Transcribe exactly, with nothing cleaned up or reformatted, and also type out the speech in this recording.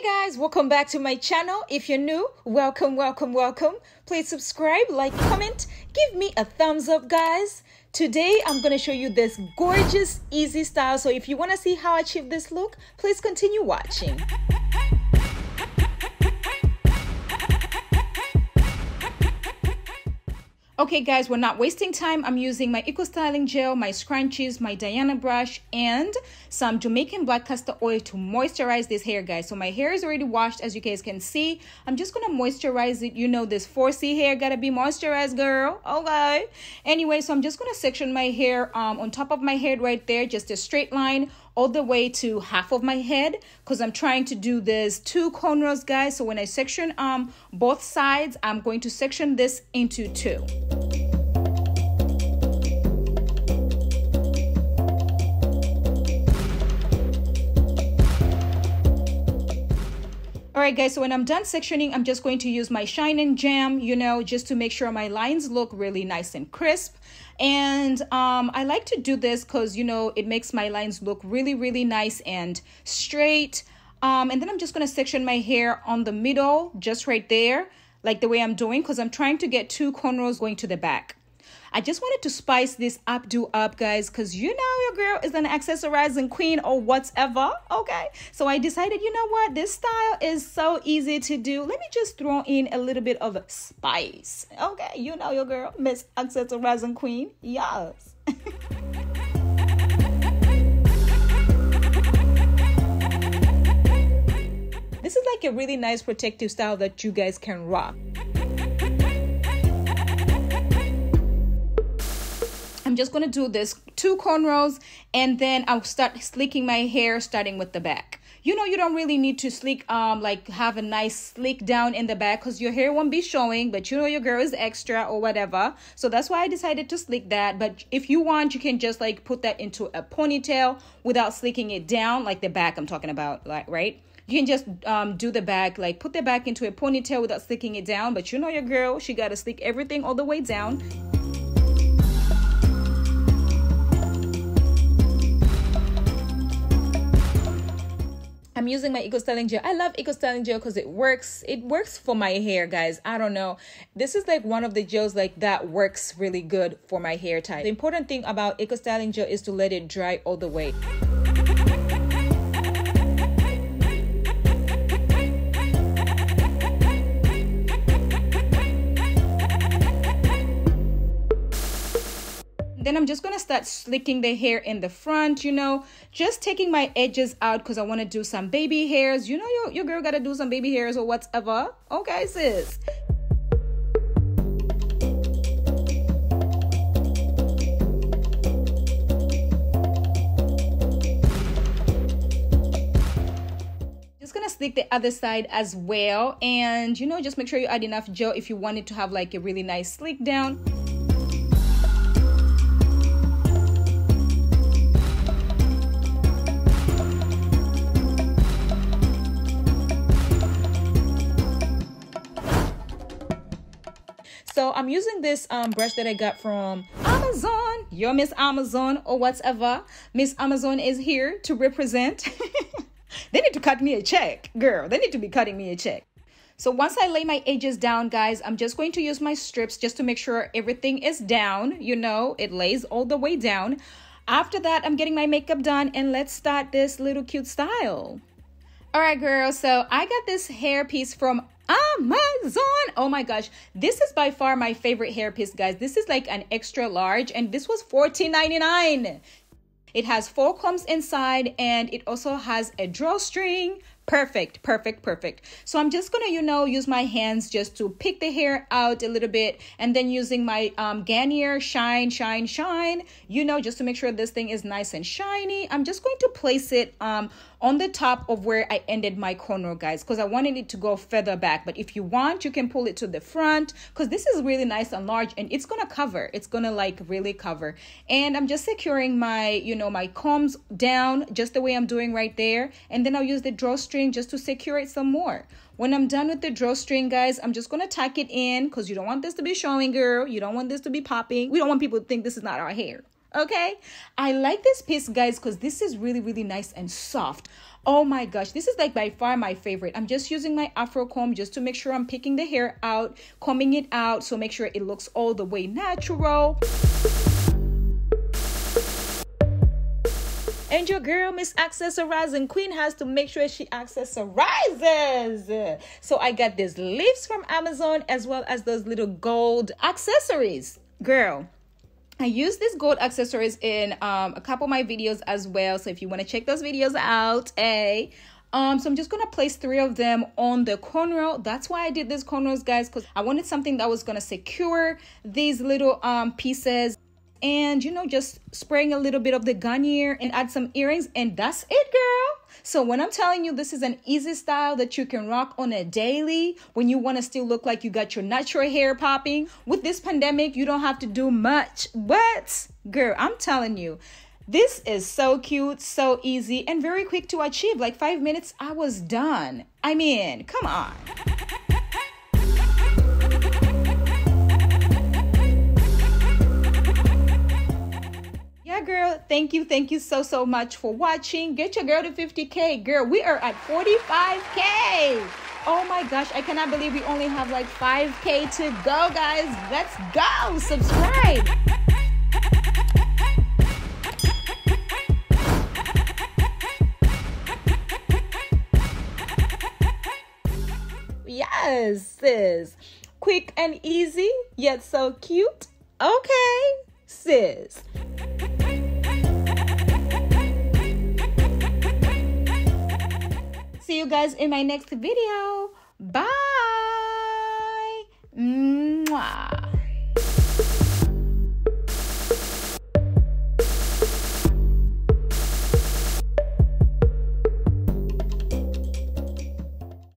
Hey guys, welcome back to my channel. If you're new, welcome, welcome, welcome. Please subscribe, like, comment, give me a thumbs up, guys. Today, I'm gonna show you this gorgeous, easy style. So if you wanna see how I achieve this look, please continue watching. Okay guys, we're not wasting time. I'm using my Eco Styling Gel, my scrunchies, my Diana brush, and some Jamaican black castor oil to moisturize this hair, guys. So my hair is already washed, as you guys can see. I'm just gonna moisturize it. You know this four C hair gotta be moisturized, girl. Okay. Anyway, so I'm just gonna section my hair um, on top of my head right there, just a straight line all the way to half of my head, because I'm trying to do this two cornrows, guys. So when I section um both sides, I'm going to section this into two. Alright guys, so when I'm done sectioning, I'm just going to use my Shine and Jam, you know, just to make sure my lines look really nice and crisp. And um, I like to do this because, you know, it makes my lines look really, really nice and straight. Um, and then I'm just going to section my hair on the middle, just right there, like the way I'm doing, because I'm trying to get two cornrows going to the back. I just wanted to spice this updo up, guys, because you know your girl is an accessorizing queen or whatever, okay? So I decided, you know what? This style is so easy to do. Let me just throw in a little bit of spice, okay? You know your girl, Miss Accessorizing Queen, yes. This is like a really nice protective style that you guys can rock. I'm just gonna do this two cornrows, and then I'll start sleeking my hair, starting with the back. You know, you don't really need to sleek, um, like have a nice sleek down in the back, because your hair won't be showing, but you know your girl is extra or whatever. So that's why I decided to sleek that. But if you want, you can just like put that into a ponytail without sleeking it down, like the back I'm talking about, like, right? You can just um, do the back, like put the back into a ponytail without sleeking it down. But you know your girl, she gotta sleek everything all the way down. I'm using my Eco Styling Gel. I love Eco Styling Gel because it works. It works for my hair, guys. I don't know. This is like one of the gels like that works really good for my hair type. The important thing about Eco Styling Gel is to let it dry all the way. Then I'm just going to start slicking the hair in the front, you know, just taking my edges out because I want to do some baby hairs. You know, your, your girl got to do some baby hairs or whatever. Okay, sis. Slick the other side as well. And, you know, just make sure you add enough gel if you want it to have like a really nice slick down. So I'm using this um, brush that I got from Amazon. Yo, Miss Amazon or whatever. Miss Amazon is here to represent. They need to cut me a check, girl. They need to be cutting me a check. So once I lay my edges down, guys, I'm just going to use my strips just to make sure everything is down. You know, it lays all the way down. After that, I'm getting my makeup done, and let's start this little cute style. All right, girl. So I got this hair piece from Amazon. Oh my gosh, this is by far my favorite hairpiece, guys. This is like an extra large, and this was fourteen ninety-nine. It has four combs inside, and it also has a drawstring. Perfect, perfect, perfect. So I'm just gonna, you know, use my hands just to pick the hair out a little bit, and then using my um, Garnier Shine, Shine, Shine, you know, just to make sure this thing is nice and shiny. I'm just going to place it um, on the top of where I ended my cornrow, guys, because I wanted it to go further back. But if you want, you can pull it to the front, because this is really nice and large, and it's gonna cover. It's gonna like really cover. And I'm just securing my, you know, my combs down just the way I'm doing right there. And then I'll use the drawstring just to secure it some more. When I'm done with the drawstring, guys, I'm just gonna tuck it in, because you don't want this to be showing, girl. You don't want this to be popping. We don't want people to think this is not our hair. Okay, I like this piece, guys, because this is really, really nice and soft. Oh my gosh, this is like by far my favorite. I'm just using my afro comb just to make sure I'm picking the hair out, combing it out, so make sure it looks all the way natural. And your girl, Miss Accessorizing Queen, has to make sure she accessorizes. So I got these leaves from Amazon, as well as those little gold accessories. Girl, I use these gold accessories in um, a couple of my videos as well. So if you want to check those videos out, eh? Um, so I'm just going to place three of them on the cornrow. That's why I did these cornrows, guys, because I wanted something that was going to secure these little um, pieces. And, you know, just spraying a little bit of the Garnier and add some earrings, and that's it, girl. So when I'm telling you, this is an easy style that you can rock on a daily when you want to still look like you got your natural hair popping. With this pandemic, you don't have to do much. But, girl, I'm telling you, this is so cute, so easy, and very quick to achieve. Like five minutes, I was done. I mean, come on. Girl, thank you thank you so so much for watching. Get your girl to fifty K. Girl, we are at forty-five K. Oh my gosh, I cannot believe we only have like five K to go, guys. Let's go. Subscribe. Yes, sis, quick and easy yet so cute. Okay, sis. See you guys in my next video. Bye. Mwah.